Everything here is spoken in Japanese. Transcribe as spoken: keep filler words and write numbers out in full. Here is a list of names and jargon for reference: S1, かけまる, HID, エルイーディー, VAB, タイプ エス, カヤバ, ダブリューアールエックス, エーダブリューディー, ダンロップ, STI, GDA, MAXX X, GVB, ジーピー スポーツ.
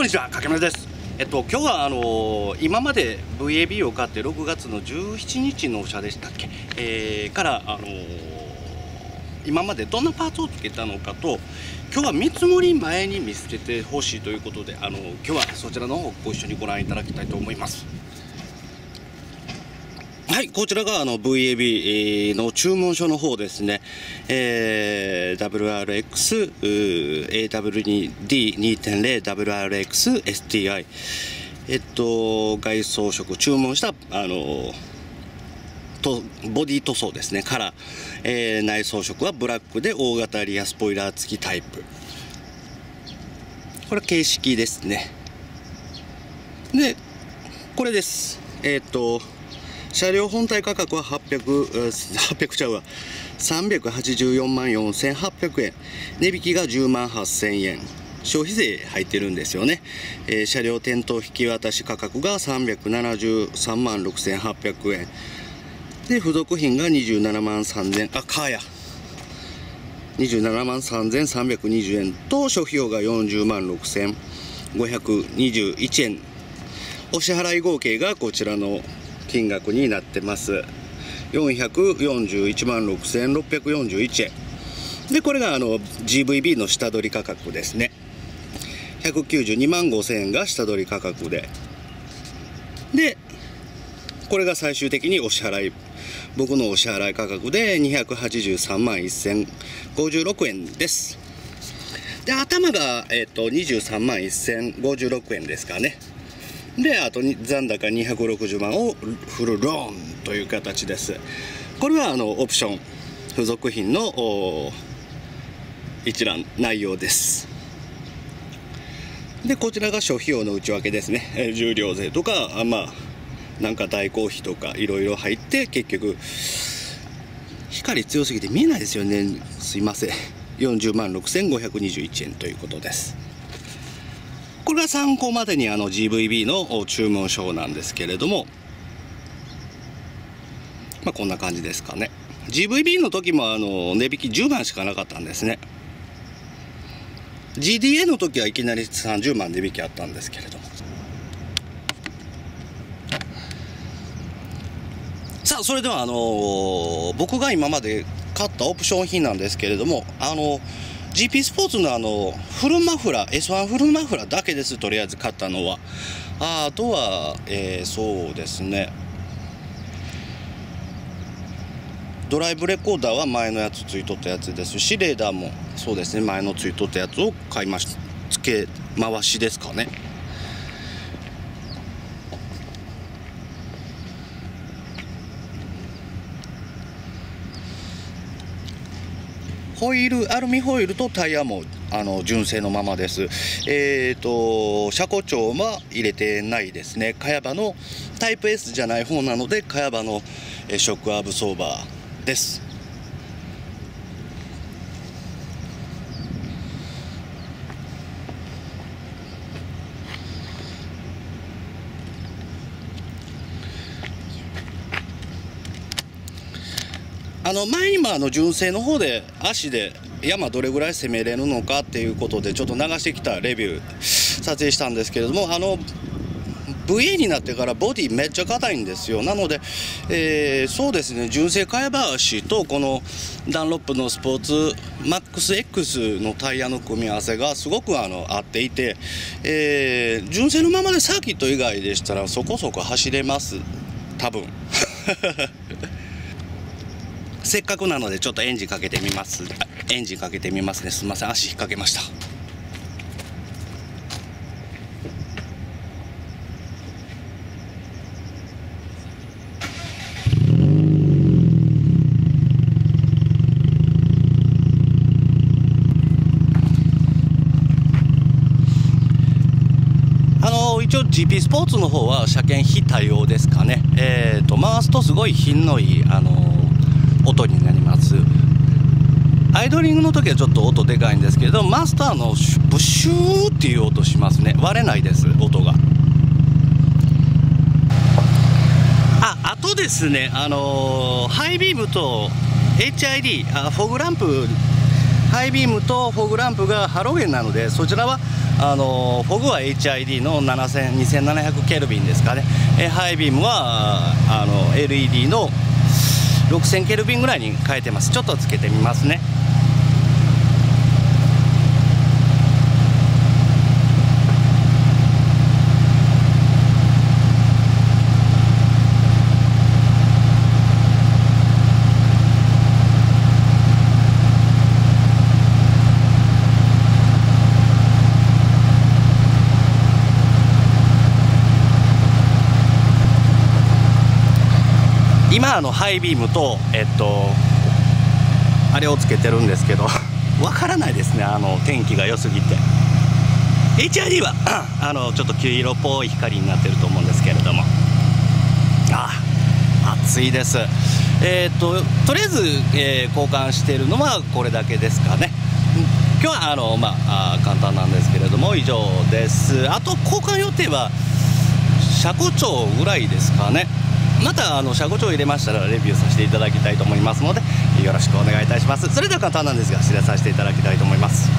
こんにちは、かけまるです。えっと今日はあのー、今まで ブイエービー を買ってろくがつのじゅうしちにちの車でしたっけ、えー、からあのー、今までどんなパーツをつけたのかと、今日は見積もり前に見つけてほしいということで、あのー、今日はそちらの方ご一緒にご覧いただきたいと思います。はい、こちらがあの ブイエービー の注文書の方ですね、えー、ダブリューアールエックス、エーダブリューディーにてんゼロ、ダブリューアールエックス、エスティーアイ、えっと、外装色、注文したあのとボディ塗装ですね、カラー、えー、内装色はブラックで大型リアスポイラー付きタイプ、これ、形式ですね。で、これです。えー、っと車両本体価格ははっぴゃく、はっぴゃくちゃうわ、さんびゃくはちじゅうよんまんよんせんはっぴゃくえん、値引きがじゅうまんはっせんえん、消費税入ってるんですよね、えー、車両店頭引き渡し価格がさんびゃくななじゅうさんまんろくせんはっぴゃくえんで、付属品がにじゅうななまんさんぜん、あ、カーやにじゅうななまんさんぜんさんびゃくにじゅうえんと、諸費用がよんじゅうまんろくせんごひゃくにじゅういちえん、お支払い合計がこちらの金額になってます。よんひゃくよんじゅういちまんろくせんろっぴゃくよんじゅういちえんで、これがあの ジーブイビー の下取り価格ですね。ひゃくきゅうじゅうにまんごせんえんが下取り価格で、でこれが最終的にお支払い、僕のお支払い価格でにひゃくはちじゅうさんまんせんごじゅうろくえんです。で、頭が、えー、とにじゅうさんまんせんごじゅうろくえんですかね。で、あとに残高にひゃくろくじゅうまんをフルローンという形です。これはあのオプション付属品の一覧内容です。で、こちらが諸費用の内訳ですね。重量税とか、あ、まあなんか代行費とかいろいろ入って、結局光強すぎて見えないですよね、すいません、よんじゅうまんろくせんごひゃくにじゅういちえんということです。これが参考までにあの ジーブイビー の注文書なんですけれども、まあ、こんな感じですかね。 ジーブイビー の時もあの値引きじゅうまんしかなかったんですね。 ジーディーエー の時はいきなりさんじゅうまん値引きあったんですけれども。さあ、それではあのー、僕が今まで買ったオプション品なんですけれども、あのージーピー スポーツのあのフルマフラー、エスワン フルマフラーだけです、とりあえず買ったのは。あ, あとは、えー、そうですね、ドライブレコーダーは前のやつついとったやつですし、レーダーもそうですね、前のついとったやつを買いました、付け回しですかね。ホイール、アルミホイールとタイヤもあの純正のままです。えっと、車庫調は入れてないですね。カヤバのタイプ エス じゃない方なので、カヤバのショックアブソーバーです。あの前にもあの純正の方で足で山どれぐらい攻めれるのかっていうことでちょっと流してきたレビュー撮影したんですけれども、あの ブイエー になってからボディめっちゃ硬いんですよ。なので、えー、そうですね、純正カヤバ足とこのダンロップのスポーツ マックス エックス のタイヤの組み合わせがすごくあの合っていて、えー、純正のままでサーキット以外でしたらそこそこ走れます、多分。せっかくなのでちょっとエンジンかけてみます。エンジンかけてみますね。すみません、足引っ掛けました。あの一応 ジーピー スポーツの方は車検非対応ですかね。えっと回すとすごい品のいいあの。音になります。アイドリングの時はちょっと音でかいんですけれど、マスターのブシューっていう音しますね。割れないです、音が。あ、あとですね、あのー、ハイビームと エイチアイディー、 あ、フォグランプ、ハイビームとフォグランプがハロゲンなので、そちらはあのフォグは エイチアイディー のにせんななひゃくケルビンですかね、えハイビームはあの エルイーディー のろくせんケルビンぐらいに変えてます。ちょっとつけてみますね。今あのハイビームとえっとあれをつけてるんですけどわからないですね、あの天気が良すぎて。 エイチアイディー はあのちょっと黄色っぽい光になってると思うんですけれども、ああ暑いです。えー、っととりあえず、えー、交換してるのはこれだけですかね。今日はあのまあ簡単なんですけれども以上です。あと交換予定は車庫長ぐらいですかね。またあの車庫帳を入れましたらレビューさせていただきたいと思いますのでよろしくお願いいたします。それでは簡単なんですが知らさせていただきたいと思います。